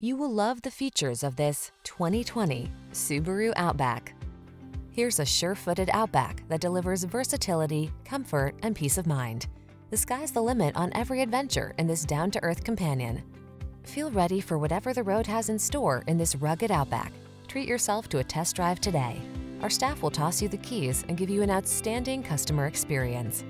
You will love the features of this 2020 Subaru Outback. Here's a sure-footed Outback that delivers versatility, comfort, and peace of mind. The sky's the limit on every adventure in this down-to-earth companion. Feel ready for whatever the road has in store in this rugged Outback. Treat yourself to a test drive today. Our staff will toss you the keys and give you an outstanding customer experience.